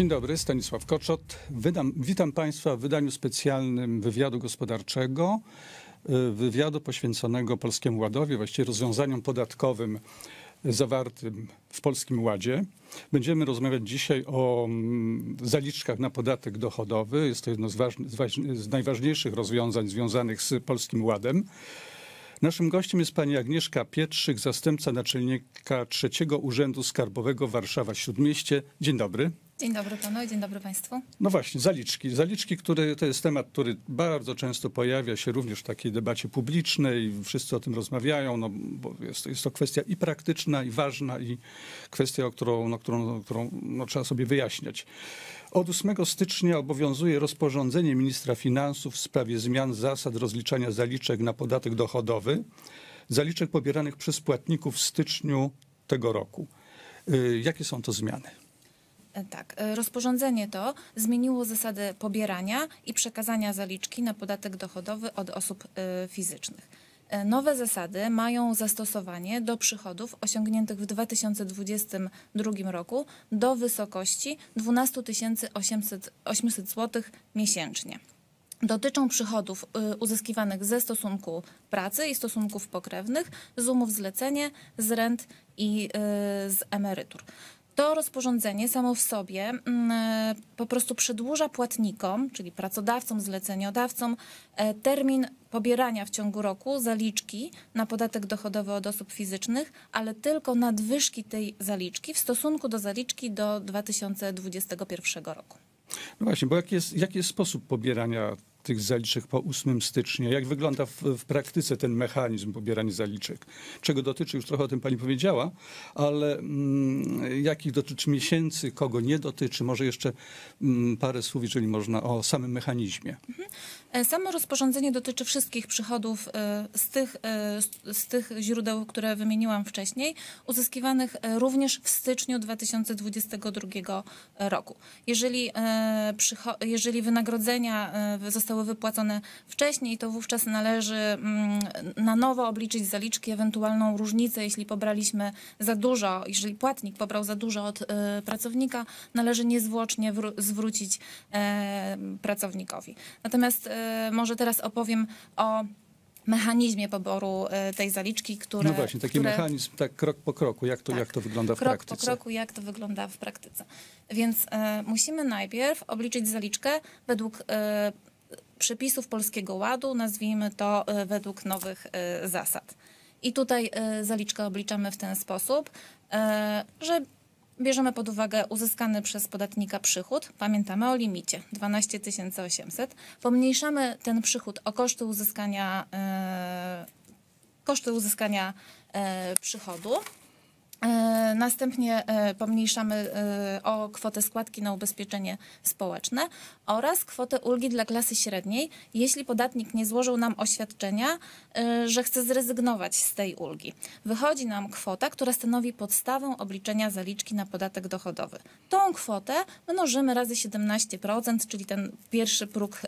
Dzień dobry, Stanisław Koczot. Witam Państwa w wydaniu specjalnym wywiadu gospodarczego, wywiadu poświęconego Polskiemu Ładowi, właściwie rozwiązaniom podatkowym zawartym w Polskim Ładzie. Będziemy rozmawiać dzisiaj o zaliczkach na podatek dochodowy. Jest to jedno z najważniejszych rozwiązań związanych z Polskim Ładem. Naszym gościem jest pani Agnieszka Pietrzyk, zastępca naczelnika III Urzędu Skarbowego Warszawa Śródmieście. Dzień dobry. Dzień dobry panu i dzień dobry państwu. No właśnie, zaliczki. Zaliczki, które to jest temat, który bardzo często pojawia się również w takiej debacie publicznej. Wszyscy o tym rozmawiają, no, bo jest to kwestia i praktyczna, i ważna, i kwestia, którą trzeba sobie wyjaśniać. Od 8 stycznia obowiązuje rozporządzenie ministra finansów w sprawie zmian zasad rozliczania zaliczek na podatek dochodowy, zaliczek pobieranych przez płatników w styczniu tego roku. Jakie są to zmiany? Tak, rozporządzenie to zmieniło zasady pobierania i przekazania zaliczki na podatek dochodowy od osób fizycznych. Nowe zasady mają zastosowanie do przychodów osiągniętych w 2022 roku do wysokości 12 800 zł miesięcznie. Dotyczą przychodów uzyskiwanych ze stosunku pracy i stosunków pokrewnych, z umów zlecenie, z rent i z emerytur. To rozporządzenie samo w sobie po prostu przedłuża płatnikom, czyli pracodawcom, zleceniodawcom, termin pobierania w ciągu roku zaliczki na podatek dochodowy od osób fizycznych, ale tylko nadwyżki tej zaliczki w stosunku do zaliczki do 2021 roku. No właśnie, bo jaki jest sposób pobierania tych zaliczek po 8 stycznia? Jak wygląda w praktyce ten mechanizm pobierania zaliczek? Czego dotyczy, już trochę o tym pani powiedziała, ale jakich dotyczy miesięcy, kogo nie dotyczy? Może jeszcze parę słów, jeżeli można, o samym mechanizmie. Samo rozporządzenie dotyczy wszystkich przychodów z tych źródeł, które wymieniłam wcześniej, uzyskiwanych również w styczniu 2022 roku. Jeżeli wynagrodzenia zostały wypłacone wcześniej, to wówczas należy na nowo obliczyć zaliczki, ewentualną różnicę, jeśli pobraliśmy za dużo, jeżeli płatnik pobrał za dużo od pracownika, należy niezwłocznie zwrócić pracownikowi. Natomiast może teraz opowiem o mechanizmie poboru tej zaliczki, No właśnie, taki mechanizm, tak krok po kroku, jak to wygląda w praktyce. Krok po kroku, jak to wygląda w praktyce. Więc musimy najpierw obliczyć zaliczkę według przepisów Polskiego Ładu, nazwijmy to według nowych zasad. I tutaj zaliczkę obliczamy w ten sposób, że bierzemy pod uwagę uzyskany przez podatnika przychód, pamiętamy o limicie 12 800, pomniejszamy ten przychód o koszty uzyskania przychodu. Następnie pomniejszamy o kwotę składki na ubezpieczenie społeczne oraz kwotę ulgi dla klasy średniej, jeśli podatnik nie złożył nam oświadczenia, że chce zrezygnować z tej ulgi. Wychodzi nam kwota, która stanowi podstawę obliczenia zaliczki na podatek dochodowy. Tą kwotę mnożymy razy 17%, czyli ten pierwszy próg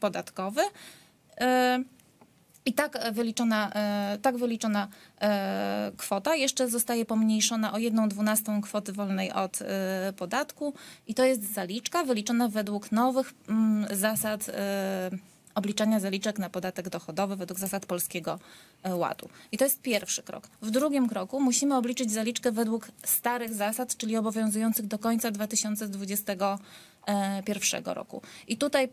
podatkowy. I tak wyliczona kwota jeszcze zostaje pomniejszona o 1/12 kwoty wolnej od podatku i to jest zaliczka wyliczona według nowych zasad obliczania zaliczek na podatek dochodowy według zasad Polskiego Ładu. I to jest pierwszy krok. W drugim kroku musimy obliczyć zaliczkę według starych zasad, czyli obowiązujących do końca 2021 roku. I tutaj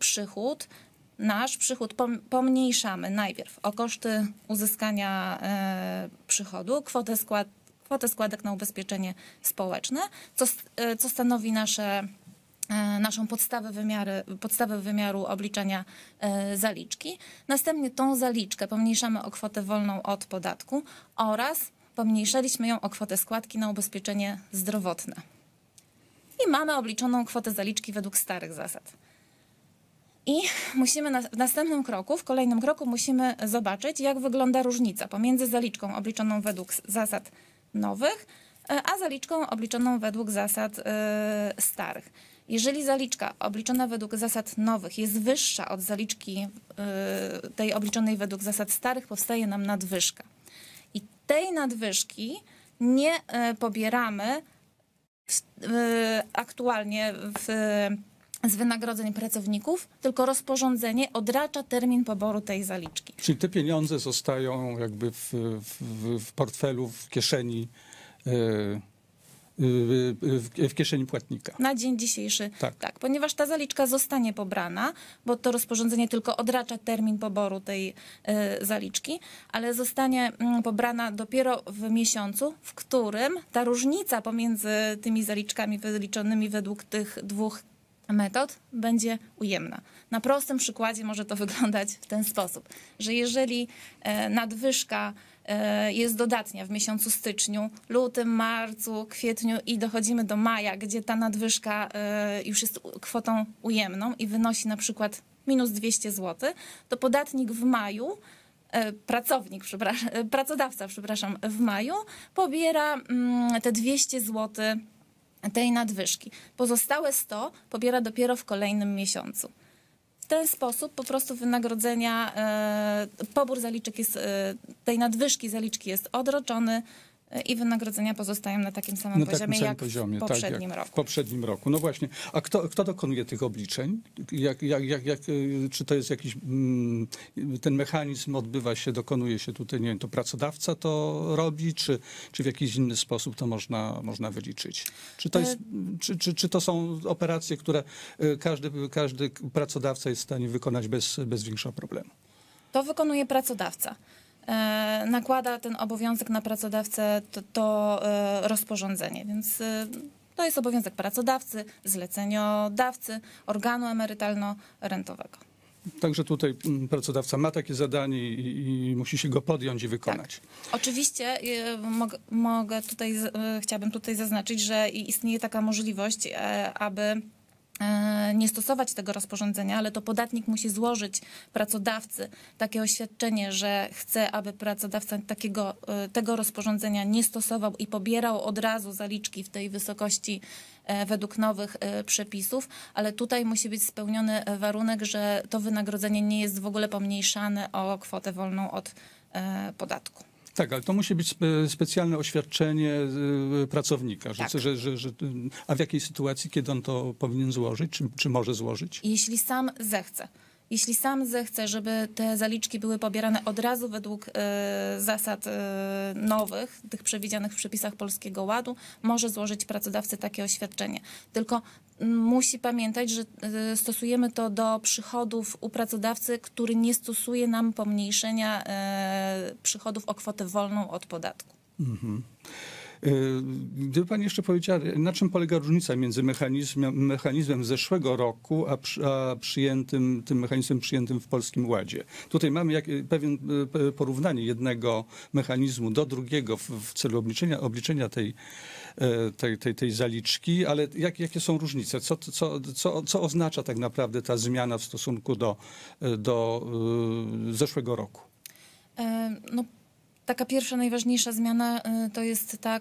nasz przychód pomniejszamy najpierw o koszty uzyskania przychodu, kwotę składek na ubezpieczenie społeczne, co stanowi naszą podstawę wymiaru obliczania zaliczki. Następnie tą zaliczkę pomniejszamy o kwotę wolną od podatku oraz pomniejszyliśmy ją o kwotę składki na ubezpieczenie zdrowotne. I mamy obliczoną kwotę zaliczki według starych zasad. I musimy w następnym kroku, w kolejnym kroku musimy zobaczyć, jak wygląda różnica pomiędzy zaliczką obliczoną według zasad nowych, a zaliczką obliczoną według zasad starych. Jeżeli zaliczka obliczona według zasad nowych jest wyższa od zaliczki tej obliczonej według zasad starych, powstaje nam nadwyżka. I tej nadwyżki nie pobieramy aktualnie z wynagrodzeń pracowników, tylko rozporządzenie odracza termin poboru tej zaliczki. Czyli te pieniądze zostają jakby w portfelu, w kieszeni płatnika. Na dzień dzisiejszy, tak. Tak, ponieważ ta zaliczka zostanie pobrana, bo to rozporządzenie tylko odracza termin poboru tej zaliczki, ale zostanie pobrana dopiero w miesiącu, w którym ta różnica pomiędzy tymi zaliczkami wyliczonymi według tych dwóch metod będzie ujemna. Na prostym przykładzie może to wyglądać w ten sposób, że jeżeli nadwyżka jest dodatnia w miesiącu styczniu, lutym, marcu, kwietniu i dochodzimy do maja, gdzie ta nadwyżka już jest kwotą ujemną i wynosi na przykład minus 200 zł, to podatnik w maju, pracodawca w maju pobiera te 200 zł tej nadwyżki. Pozostałe 100 pobiera dopiero w kolejnym miesiącu. W ten sposób po prostu wynagrodzenia, pobór zaliczek jest, tej nadwyżki zaliczki jest odroczony i wynagrodzenia pozostają na takim samym poziomie, jak w poprzednim roku. No właśnie, a kto dokonuje tych obliczeń? Czy to jest jakiś, ten mechanizm odbywa się, dokonuje się tutaj, nie wiem, to pracodawca to robi, czy w jakiś inny sposób to można wyliczyć? Czy to są operacje, które każdy pracodawca jest w stanie wykonać bez większego problemu? To wykonuje pracodawca. Nakłada ten obowiązek na pracodawcę to rozporządzenie, więc to jest obowiązek pracodawcy, zleceniodawcy, organu emerytalno-rentowego. Także tutaj pracodawca ma takie zadanie i musi się go podjąć i wykonać. Tak. Oczywiście chciałabym tutaj zaznaczyć, że istnieje taka możliwość, aby nie stosować tego rozporządzenia, ale to podatnik musi złożyć pracodawcy takie oświadczenie, że chce, aby pracodawca tego rozporządzenia nie stosował i pobierał od razu zaliczki w tej wysokości według nowych przepisów, ale tutaj musi być spełniony warunek, że to wynagrodzenie nie jest w ogóle pomniejszane o kwotę wolną od podatku. Tak, ale to musi być specjalne oświadczenie pracownika, że, tak. A w jakiej sytuacji, kiedy on to powinien złożyć, czy może złożyć? Jeśli sam zechce. Jeśli sam zechce, żeby te zaliczki były pobierane od razu według zasad nowych, tych przewidzianych w przepisach Polskiego Ładu, może złożyć pracodawcy takie oświadczenie. Tylko musi pamiętać, że stosujemy to do przychodów u pracodawcy, który nie stosuje nam pomniejszenia przychodów o kwotę wolną od podatku. Mhm. Gdyby pani jeszcze powiedziała, na czym polega różnica między mechanizmem zeszłego roku a tym mechanizmem przyjętym w Polskim Ładzie? Tutaj mamy pewien porównanie jednego mechanizmu do drugiego w celu obliczenia tej zaliczki, ale jakie są różnice? Co oznacza tak naprawdę ta zmiana w stosunku do zeszłego roku? No. Taka pierwsza, najważniejsza zmiana to jest ta,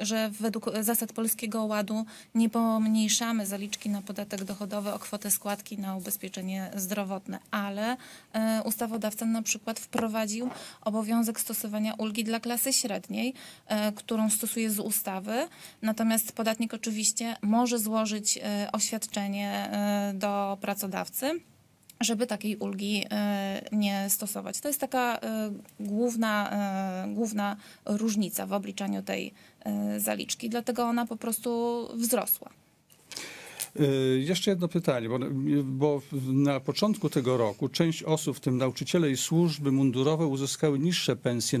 że według zasad Polskiego Ładu nie pomniejszamy zaliczki na podatek dochodowy o kwotę składki na ubezpieczenie zdrowotne, ale ustawodawca na przykład wprowadził obowiązek stosowania ulgi dla klasy średniej, którą stosuje z ustawy, natomiast podatnik oczywiście może złożyć oświadczenie do pracodawcy, żeby takiej ulgi nie stosować. To jest taka główna różnica w obliczaniu tej zaliczki, dlatego ona po prostu wzrosła. Jeszcze jedno pytanie, bo na początku tego roku część osób, w tym nauczyciele i służby mundurowe, uzyskały niższe pensje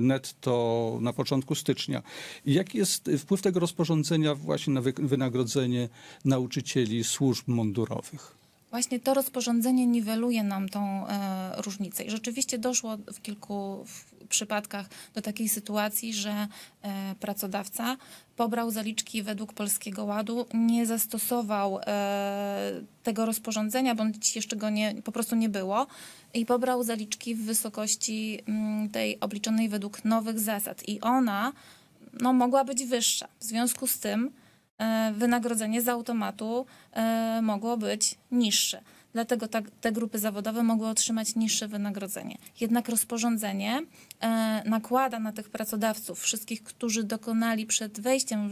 netto na początku stycznia. Jaki jest wpływ tego rozporządzenia właśnie na wynagrodzenie nauczycieli i służb mundurowych? Właśnie to rozporządzenie niweluje nam tą różnicę i rzeczywiście doszło w kilku przypadkach do takiej sytuacji, że pracodawca pobrał zaliczki według Polskiego Ładu, nie zastosował tego rozporządzenia, bądź jeszcze go po prostu nie było i pobrał zaliczki w wysokości tej obliczonej według nowych zasad i ona mogła być wyższa. W związku z tym wynagrodzenie z automatu mogło być niższe. dlatego te grupy zawodowe mogły otrzymać niższe wynagrodzenie. Jednak rozporządzenie nakłada na tych pracodawców, wszystkich, którzy dokonali przed wejściem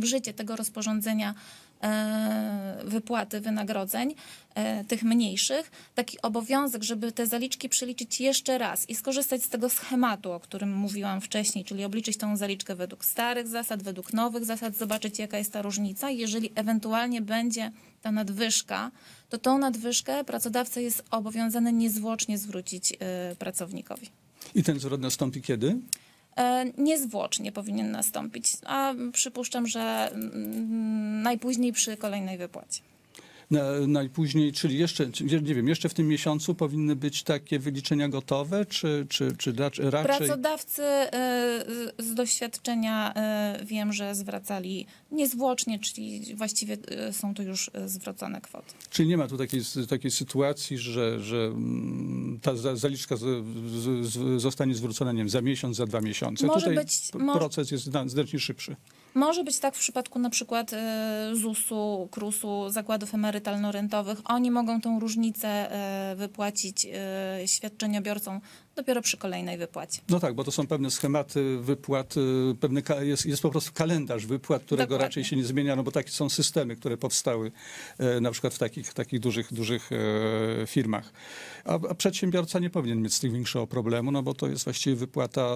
w życie tego rozporządzenia wypłaty wynagrodzeń, tych mniejszych, taki obowiązek, żeby te zaliczki przeliczyć jeszcze raz i skorzystać z tego schematu, o którym mówiłam wcześniej, czyli obliczyć tą zaliczkę według starych zasad, według nowych zasad, zobaczyć, jaka jest ta różnica. Jeżeli ewentualnie będzie ta nadwyżka, to tą nadwyżkę pracodawca jest obowiązany niezwłocznie zwrócić pracownikowi. I ten zwrot nastąpi kiedy? Niezwłocznie powinien nastąpić, a przypuszczam, że najpóźniej przy kolejnej wypłacie. Najpóźniej, czyli jeszcze, nie wiem, jeszcze w tym miesiącu powinny być takie wyliczenia gotowe, czy raczej... Pracodawcy z doświadczenia wiem, że zwracali niezwłocznie, czyli właściwie są to już zwrócone kwoty. Czyli nie ma tu takiej sytuacji, że ta zaliczka zostanie zwrócona, nie wiem, za miesiąc, za 2 miesiące. Może tutaj być, proces jest znacznie szybszy. Może być tak w przypadku na przykład ZUS-u, KRUS-u, zakładów emerytalno-rentowych. Oni mogą tą różnicę wypłacić świadczeniobiorcom dopiero przy kolejnej wypłacie. No tak, bo to są pewne schematy wypłat, jest po prostu kalendarz wypłat, którego Dokładnie. Raczej się nie zmienia, no bo takie są systemy, które powstały na przykład w takich dużych firmach. A przedsiębiorca nie powinien mieć z tym większego problemu, no bo to jest właściwie wypłata,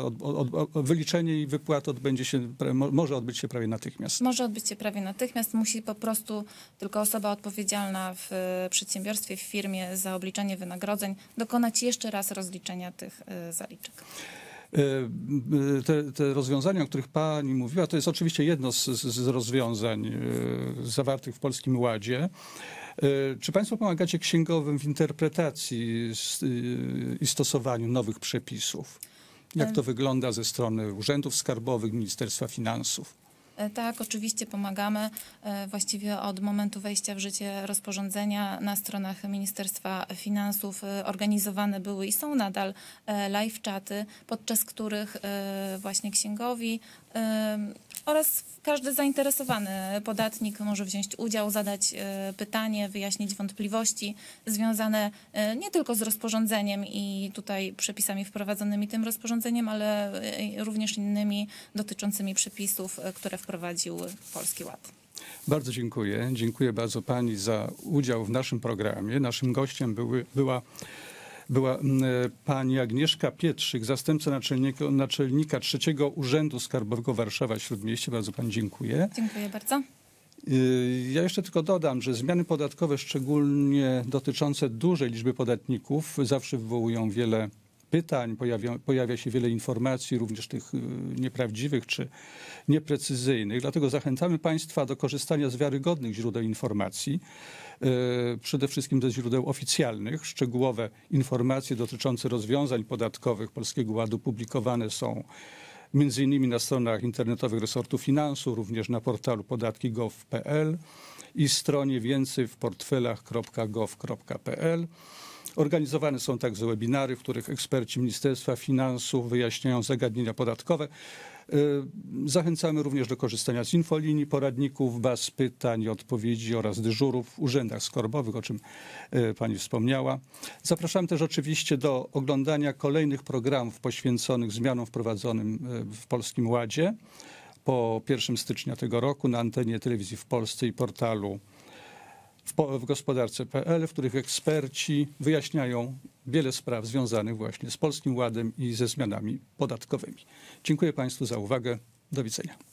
wyliczenie i wypłata może odbyć się prawie natychmiast. Może odbyć się prawie natychmiast, musi po prostu tylko osoba odpowiedzialna w przedsiębiorstwie, w firmie za obliczanie wynagrodzeń dokonać jeszcze raz rozliczenia tych zaliczek. Te rozwiązania, o których pani mówiła, to jest oczywiście jedno z rozwiązań zawartych w Polskim Ładzie. Czy państwo pomagacie księgowym w interpretacji i stosowaniu nowych przepisów? Jak to wygląda ze strony urzędów skarbowych, Ministerstwa Finansów? Tak, oczywiście pomagamy. Właściwie od momentu wejścia w życie rozporządzenia na stronach Ministerstwa Finansów organizowane były i są nadal live czaty, podczas których właśnie księgowi oraz każdy zainteresowany podatnik może wziąć udział, zadać pytanie, wyjaśnić wątpliwości związane nie tylko z rozporządzeniem i tutaj przepisami wprowadzonymi tym rozporządzeniem, ale również innymi dotyczącymi przepisów, które wprowadził Polski Ład. Bardzo dziękuję. Dziękuję bardzo pani za udział w naszym programie. Naszym gościem była pani Agnieszka Pietrzyk, zastępca naczelnika III Urzędu Skarbowego Warszawa Śródmieście. Bardzo pani dziękuję. Dziękuję bardzo. Ja jeszcze tylko dodam, że zmiany podatkowe, szczególnie dotyczące dużej liczby podatników, zawsze wywołują wiele pytań, pojawia się wiele informacji, również tych nieprawdziwych czy nieprecyzyjnych. Dlatego zachęcamy państwa do korzystania z wiarygodnych źródeł informacji, przede wszystkim ze źródeł oficjalnych. Szczegółowe informacje dotyczące rozwiązań podatkowych Polskiego Ładu publikowane są m.in. na stronach internetowych resortu finansów, również na portalu podatki.gov.pl i stronie więcej w portfelach.gov.pl. Organizowane są także webinary, w których eksperci Ministerstwa Finansów wyjaśniają zagadnienia podatkowe. Zachęcamy również do korzystania z infolinii, poradników, baz pytań i odpowiedzi oraz dyżurów w urzędach skarbowych, o czym pani wspomniała. Zapraszam też oczywiście do oglądania kolejnych programów poświęconych zmianom wprowadzonym w Polskim Ładzie po 1 stycznia tego roku na antenie telewizji w Polsce i portalu w gospodarce.pl, w których eksperci wyjaśniają wiele spraw związanych właśnie z Polskim Ładem i ze zmianami podatkowymi. Dziękuję państwu za uwagę. Do widzenia.